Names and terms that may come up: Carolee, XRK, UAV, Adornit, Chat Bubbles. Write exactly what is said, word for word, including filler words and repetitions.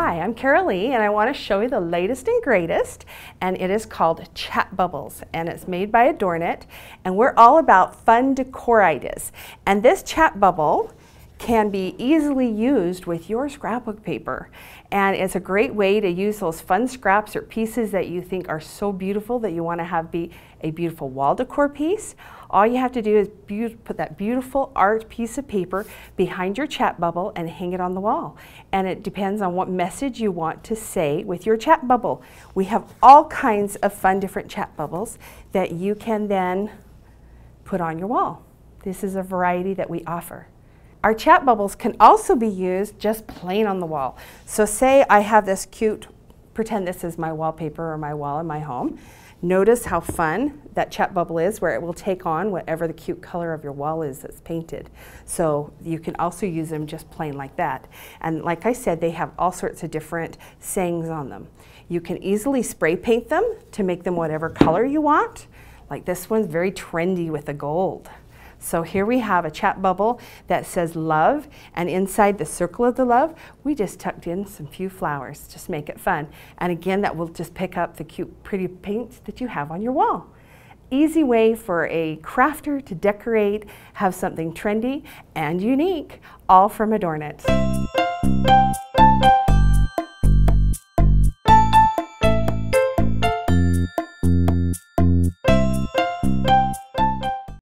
Hi, I'm Carolee, and I want to show you the latest and greatest, and it is called Chat Bubbles, and it's made by Adornit, and we're all about fun decor ideas. And this chat bubble can be easily used with your scrapbook paper, and it's a great way to use those fun scraps or pieces that you think are so beautiful that you want to have be a beautiful wall decor piece. All you have to do is put that beautiful art piece of paper behind your chat bubble and hang it on the wall. And it depends on what message you want to say with your chat bubble. We have all kinds of fun different chat bubbles that you can then put on your wall. This is a variety that we offer. Our chat bubbles can also be used just plain on the wall. So say I have this cute, pretend this is my wallpaper or my wall in my home. Notice how fun that chat bubble is, where it will take on whatever the cute color of your wall is that's painted. So you can also use them just plain like that. And like I said, they have all sorts of different sayings on them. You can easily spray paint them to make them whatever color you want. Like this one's very trendy with the gold. So here we have a chat bubble that says love, and inside the circle of the love, we just tucked in some few flowers, just make it fun. And again, that will just pick up the cute, pretty paints that you have on your wall. Easy way for a crafter to decorate, have something trendy and unique, all from Adornit.